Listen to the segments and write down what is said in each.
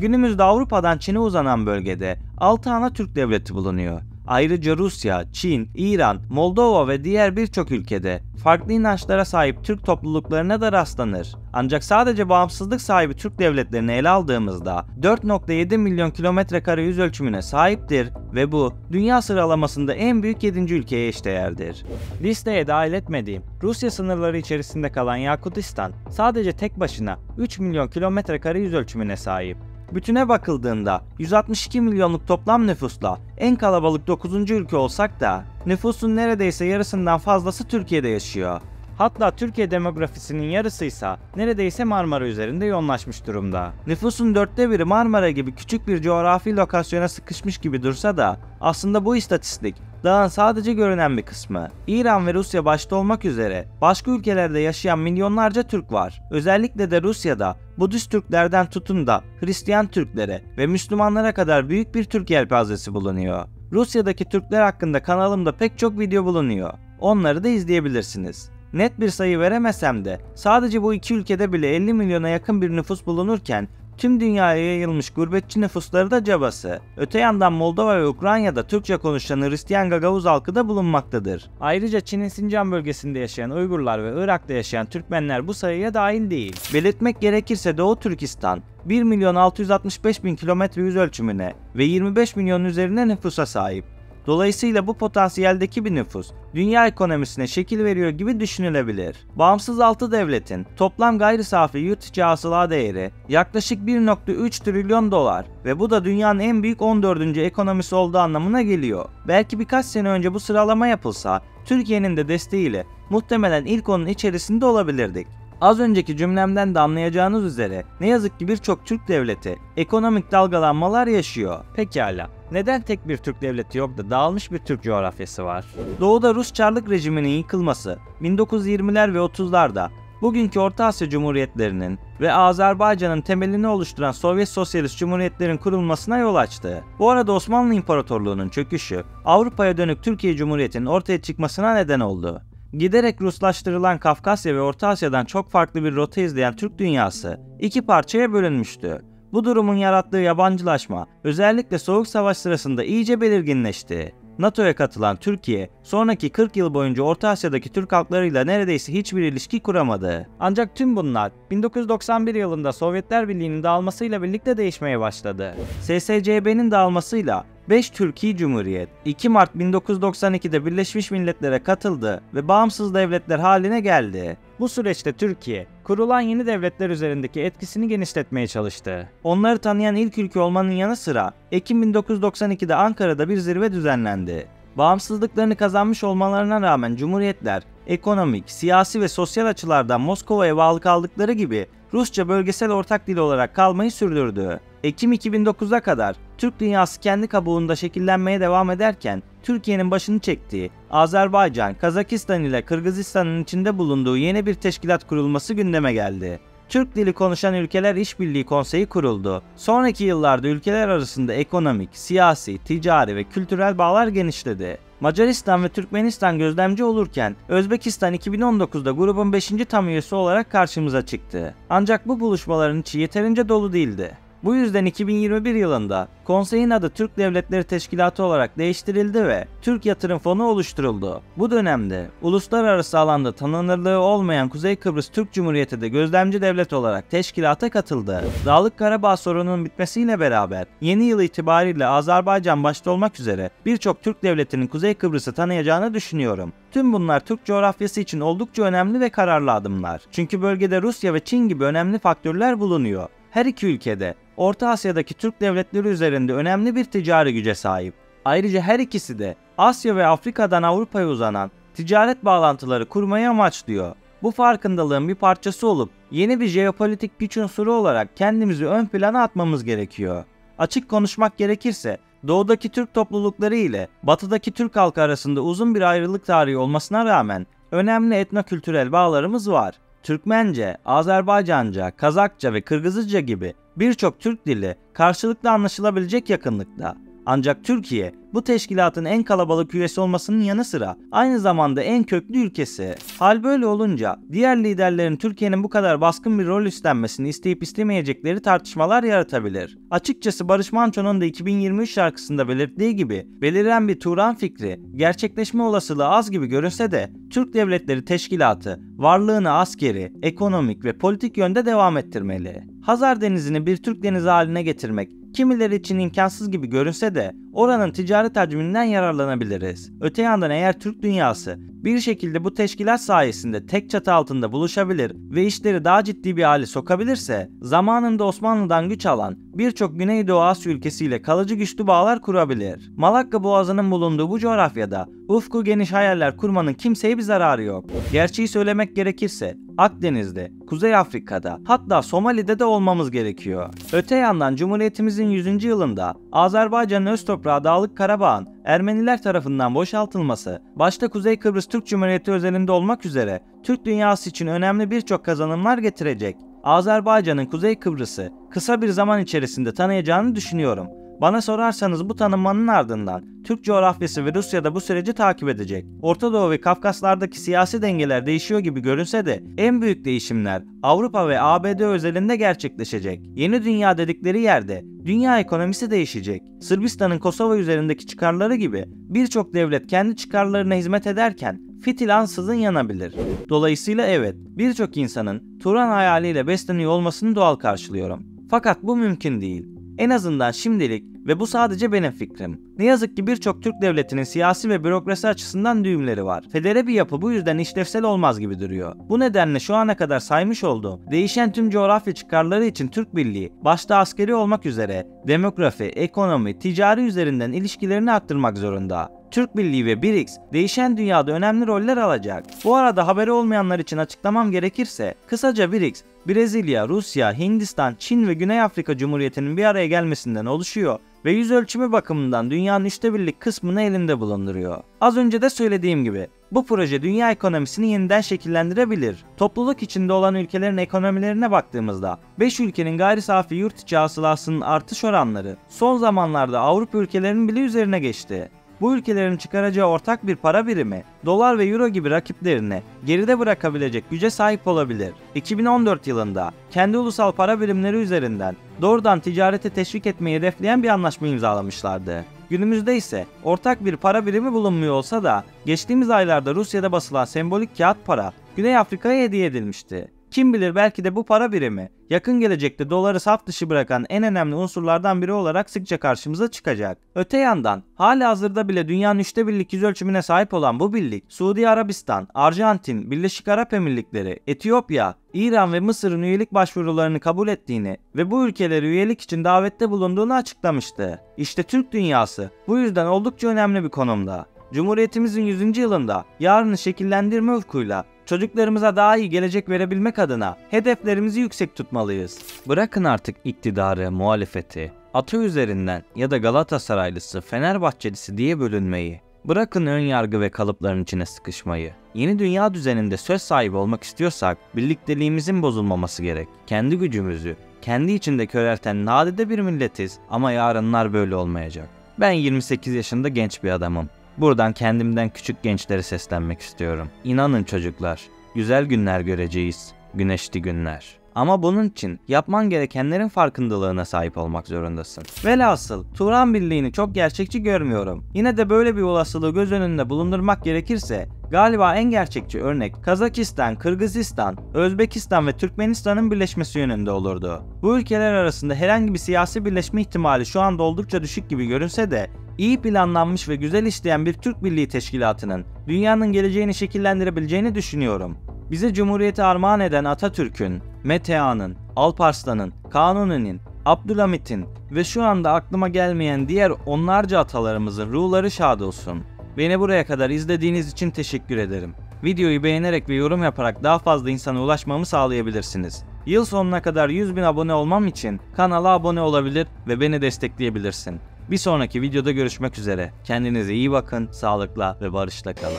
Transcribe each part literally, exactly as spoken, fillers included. Günümüzde Avrupa'dan Çin'e uzanan bölgede altı ana Türk devleti bulunuyor. Ayrıca Rusya, Çin, İran, Moldova ve diğer birçok ülkede farklı inançlara sahip Türk topluluklarına da rastlanır. Ancak sadece bağımsızlık sahibi Türk devletlerini ele aldığımızda dört nokta yedi milyon kilometrekare yüz ölçümüne sahiptir ve bu dünya sıralamasında en büyük yedinci ülkeye eşdeğerdir. Listeye dahil etmediğim Rusya sınırları içerisinde kalan Yakutistan sadece tek başına üç milyon kilometrekare yüz ölçümüne sahip. Bütüne bakıldığında yüz altmış iki milyonluk toplam nüfusla en kalabalık dokuzuncu ülke olsak da nüfusun neredeyse yarısından fazlası Türkiye'de yaşıyor. Hatta Türkiye demografisinin yarısıysa neredeyse Marmara üzerinde yoğunlaşmış durumda. Nüfusun dörtte biri Marmara gibi küçük bir coğrafi lokasyona sıkışmış gibi dursa da aslında bu istatistik dağın sadece görünen bir kısmı. İran ve Rusya başta olmak üzere başka ülkelerde yaşayan milyonlarca Türk var. Özellikle de Rusya'da Budist Türklerden tutun da Hristiyan Türklere ve Müslümanlara kadar büyük bir Türk yelpazesi bulunuyor. Rusya'daki Türkler hakkında kanalımda pek çok video bulunuyor. Onları da izleyebilirsiniz. Net bir sayı veremesem de sadece bu iki ülkede bile elli milyona yakın bir nüfus bulunurken tüm dünyaya yayılmış gurbetçi nüfusları da cabası. Öte yandan Moldova ve Ukrayna'da Türkçe konuşan Hristiyan Gagavuz halkı da bulunmaktadır. Ayrıca Çin'in Sincan bölgesinde yaşayan Uygurlar ve Irak'ta yaşayan Türkmenler bu sayıya dahil değil. Belirtmek gerekirse Doğu Türkistan bir milyon altı yüz altmış beş bin kilometre yüz ölçümüne ve yirmi beş milyonun üzerine nüfusa sahip. Dolayısıyla bu potansiyeldeki bir nüfus dünya ekonomisine şekil veriyor gibi düşünülebilir. Bağımsız altı devletin toplam gayri safi yurt içi hasıla değeri yaklaşık bir nokta üç trilyon dolar ve bu da dünyanın en büyük on dördüncü ekonomisi olduğu anlamına geliyor. Belki birkaç sene önce bu sıralama yapılsa Türkiye'nin de desteğiyle muhtemelen ilk onun içerisinde olabilirdik. Az önceki cümlemden de anlayacağınız üzere ne yazık ki birçok Türk devleti ekonomik dalgalanmalar yaşıyor. Pekala, neden tek bir Türk devleti yok da dağılmış bir Türk coğrafyası var? Doğuda Rus Çarlık rejiminin yıkılması bin dokuz yüz yirmiler ve otuzlarda bugünkü Orta Asya Cumhuriyetlerinin ve Azerbaycan'ın temelini oluşturan Sovyet Sosyalist Cumhuriyetlerin kurulmasına yol açtı. Bu arada Osmanlı İmparatorluğu'nun çöküşü Avrupa'ya dönük Türkiye Cumhuriyeti'nin ortaya çıkmasına neden oldu. Giderek Ruslaştırılan Kafkasya ve Orta Asya'dan çok farklı bir rota izleyen Türk dünyası iki parçaya bölünmüştü. Bu durumun yarattığı yabancılaşma özellikle Soğuk Savaş sırasında iyice belirginleşti. NATO'ya katılan Türkiye, sonraki kırk yıl boyunca Orta Asya'daki Türk halklarıyla neredeyse hiçbir ilişki kuramadı. Ancak tüm bunlar bin dokuz yüz doksan bir yılında Sovyetler Birliği'nin dağılmasıyla birlikte değişmeye başladı. S S C B'nin dağılmasıyla beş Türkiye Cumhuriyet iki Mart bin dokuz yüz doksan iki'de Birleşmiş Milletler'e katıldı ve bağımsız devletler haline geldi. Bu süreçte Türkiye, kurulan yeni devletler üzerindeki etkisini genişletmeye çalıştı. Onları tanıyan ilk ülke olmanın yanı sıra Ekim bin dokuz yüz doksan iki'de Ankara'da bir zirve düzenlendi. Bağımsızlıklarını kazanmış olmalarına rağmen Cumhuriyetler, ekonomik, siyasi ve sosyal açılardan Moskova'ya bağlı kaldıkları gibi Rusça bölgesel ortak dil olarak kalmayı sürdürdü. Ekim iki bin dokuz'a kadar Türk dünyası kendi kabuğunda şekillenmeye devam ederken Türkiye'nin başını çektiği Azerbaycan, Kazakistan ile Kırgızistan'ın içinde bulunduğu yeni bir teşkilat kurulması gündeme geldi. Türk dili konuşan ülkeler işbirliği konseyi kuruldu. Sonraki yıllarda ülkeler arasında ekonomik, siyasi, ticari ve kültürel bağlar genişledi. Macaristan ve Türkmenistan gözlemci olurken Özbekistan iki bin on dokuz'da grubun beşinci tam üyesi olarak karşımıza çıktı. Ancak bu buluşmaların içi yeterince dolu değildi. Bu yüzden iki bin yirmi bir yılında konseyin adı Türk Devletleri Teşkilatı olarak değiştirildi ve Türk Yatırım Fonu oluşturuldu. Bu dönemde uluslararası alanda tanınırlığı olmayan Kuzey Kıbrıs Türk Cumhuriyeti de gözlemci devlet olarak teşkilata katıldı. Dağlık Karabağ sorununun bitmesiyle beraber yeni yıl itibariyle Azerbaycan başta olmak üzere birçok Türk devletinin Kuzey Kıbrıs'ı tanıyacağını düşünüyorum. Tüm bunlar Türk coğrafyası için oldukça önemli ve kararlı adımlar. Çünkü bölgede Rusya ve Çin gibi önemli faktörler bulunuyor. Her iki ülkede Orta Asya'daki Türk devletleri üzerinde önemli bir ticari güce sahip. Ayrıca her ikisi de Asya ve Afrika'dan Avrupa'ya uzanan ticaret bağlantıları kurmayı amaçlıyor. Bu farkındalığın bir parçası olup yeni bir jeopolitik güç unsuru olarak kendimizi ön plana atmamız gerekiyor. Açık konuşmak gerekirse doğudaki Türk toplulukları ile batıdaki Türk halkı arasında uzun bir ayrılık tarihi olmasına rağmen önemli etnokültürel bağlarımız var. Türkmence, Azerbaycanca, Kazakça ve Kırgızca gibi birçok Türk dili karşılıklı anlaşılabilecek yakınlıkta. Ancak Türkiye bu teşkilatın en kalabalık üyesi olmasının yanı sıra aynı zamanda en köklü ülkesi. Hal böyle olunca diğer liderlerin Türkiye'nin bu kadar baskın bir rol üstlenmesini isteyip istemeyecekleri tartışmalar yaratabilir. Açıkçası Barış Manço'nun da iki bin yirmi üç şarkısında belirttiği gibi beliren bir Turan fikri gerçekleşme olasılığı az gibi görünse de Türk Devletleri Teşkilatı varlığını askeri, ekonomik ve politik yönde devam ettirmeli. Hazar Denizi'ni bir Türk denizi haline getirmek kimileri için imkansız gibi görünse de oranın ticaret hacminden yararlanabiliriz. Öte yandan eğer Türk dünyası bir şekilde bu teşkilat sayesinde tek çatı altında buluşabilir ve işleri daha ciddi bir hale sokabilirse, zamanında Osmanlı'dan güç alan birçok Güneydoğu Asya ülkesiyle kalıcı güçlü bağlar kurabilir. Malakka Boğazı'nın bulunduğu bu coğrafyada ufku geniş hayaller kurmanın kimseye bir zararı yok. Gerçeği söylemek gerekirse Akdeniz'de, Kuzey Afrika'da, hatta Somali'de de olmamız gerekiyor. Öte yandan Cumhuriyetimizin yüzüncü yılında Azerbaycan'ın öz toprağı Dağlık Karabağ'ın Ermeniler tarafından boşaltılması, başta Kuzey Kıbrıs Türk Cumhuriyeti özelinde olmak üzere Türk dünyası için önemli birçok kazanımlar getirecek. Azerbaycan'ın Kuzey Kıbrıs'ı kısa bir zaman içerisinde tanıyacağını düşünüyorum. Bana sorarsanız bu tanınmanın ardından Türk coğrafyası ve Rusya da bu süreci takip edecek. Orta Doğu ve Kafkaslardaki siyasi dengeler değişiyor gibi görünse de en büyük değişimler Avrupa ve A B D özelinde gerçekleşecek. Yeni dünya dedikleri yerde dünya ekonomisi değişecek. Sırbistan'ın Kosova üzerindeki çıkarları gibi birçok devlet kendi çıkarlarına hizmet ederken fitil ansızın yanabilir. Dolayısıyla evet, birçok insanın Turan hayaliyle besleniyor olmasını doğal karşılıyorum. Fakat bu mümkün değil. En azından şimdilik ve bu sadece benim fikrim. Ne yazık ki birçok Türk devletinin siyasi ve bürokrasi açısından düğümleri var. Federe bir yapı bu yüzden işlevsel olmaz gibi duruyor. Bu nedenle şu ana kadar saymış olduğum değişen tüm coğrafya çıkarları için Türk Birliği, başta askeri olmak üzere demografi, ekonomi, ticari üzerinden ilişkilerini arttırmak zorunda. Türk Birliği ve B R I C S değişen dünyada önemli roller alacak. Bu arada haberi olmayanlar için açıklamam gerekirse, kısaca B R I C S, Brezilya, Rusya, Hindistan, Çin ve Güney Afrika Cumhuriyeti'nin bir araya gelmesinden oluşuyor ve yüz ölçümü bakımından dünyanın üçte birlik kısmını elinde bulunduruyor. Az önce de söylediğim gibi bu proje dünya ekonomisini yeniden şekillendirebilir. Topluluk içinde olan ülkelerin ekonomilerine baktığımızda beş ülkenin gayri safi yurt içi hasılasının artış oranları son zamanlarda Avrupa ülkelerinin bile üzerine geçti. Bu ülkelerin çıkaracağı ortak bir para birimi, dolar ve euro gibi rakiplerine geride bırakabilecek güce sahip olabilir. iki bin on dört yılında kendi ulusal para birimleri üzerinden doğrudan ticarete teşvik etmeyi hedefleyen bir anlaşma imzalamışlardı. Günümüzde ise ortak bir para birimi bulunmuyor olsa da geçtiğimiz aylarda Rusya'da basılan sembolik kağıt para Güney Afrika'ya hediye edilmişti. Kim bilir, belki de bu para birimi yakın gelecekte doları saf dışı bırakan en önemli unsurlardan biri olarak sıkça karşımıza çıkacak. Öte yandan halihazırda bile dünyanın üçte birlik yüz ölçümüne sahip olan bu birlik, Suudi Arabistan, Arjantin, Birleşik Arap Emirlikleri, Etiyopya, İran ve Mısır'ın üyelik başvurularını kabul ettiğini ve bu ülkeleri üyelik için davette bulunduğunu açıklamıştı. İşte Türk dünyası bu yüzden oldukça önemli bir konumda. Cumhuriyetimizin yüzüncü yılında yarını şekillendirme ufkuyla çocuklarımıza daha iyi gelecek verebilmek adına hedeflerimizi yüksek tutmalıyız. Bırakın artık iktidarı, muhalefeti, atı üzerinden ya da Galatasaraylısı, Fenerbahçelisi diye bölünmeyi. Bırakın ön yargı ve kalıpların içine sıkışmayı. Yeni dünya düzeninde söz sahibi olmak istiyorsak birlikteliğimizin bozulmaması gerek. Kendi gücümüzü kendi içinde körelten nadide bir milletiz ama yarınlar böyle olmayacak. Ben yirmi sekiz yaşında genç bir adamım. Buradan kendimden küçük gençlere seslenmek istiyorum. İnanın çocuklar, güzel günler göreceğiz, güneşli günler. Ama bunun için yapman gerekenlerin farkındalığına sahip olmak zorundasın. Velhasıl Turan Birliği'ni çok gerçekçi görmüyorum. Yine de böyle bir olasılığı göz önünde bulundurmak gerekirse galiba en gerçekçi örnek Kazakistan, Kırgızistan, Özbekistan ve Türkmenistan'ın birleşmesi yönünde olurdu. Bu ülkeler arasında herhangi bir siyasi birleşme ihtimali şu anda oldukça düşük gibi görünse de iyi planlanmış ve güzel işleyen bir Türk Birliği Teşkilatı'nın dünyanın geleceğini şekillendirebileceğini düşünüyorum. Bize Cumhuriyeti armağan eden Atatürk'ün, Metehan'ın, Alparslan'ın, Kanuni'nin, Abdülhamit'in ve şu anda aklıma gelmeyen diğer onlarca atalarımızın ruhları şad olsun. Beni buraya kadar izlediğiniz için teşekkür ederim. Videoyu beğenerek ve yorum yaparak daha fazla insana ulaşmamı sağlayabilirsiniz. Yıl sonuna kadar yüz bin abone olmam için kanala abone olabilir ve beni destekleyebilirsin. Bir sonraki videoda görüşmek üzere. Kendinize iyi bakın, sağlıkla ve barışla kalın.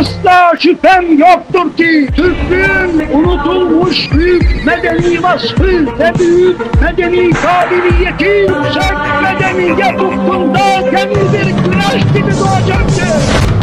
Asla şüphem yoktur ki Türklüğün unutulmuş büyük medeni vasfı ve büyük medeni kabiliyeti yüksek medeniyet ufkunda yeni bir güneş gibi doğacaktır.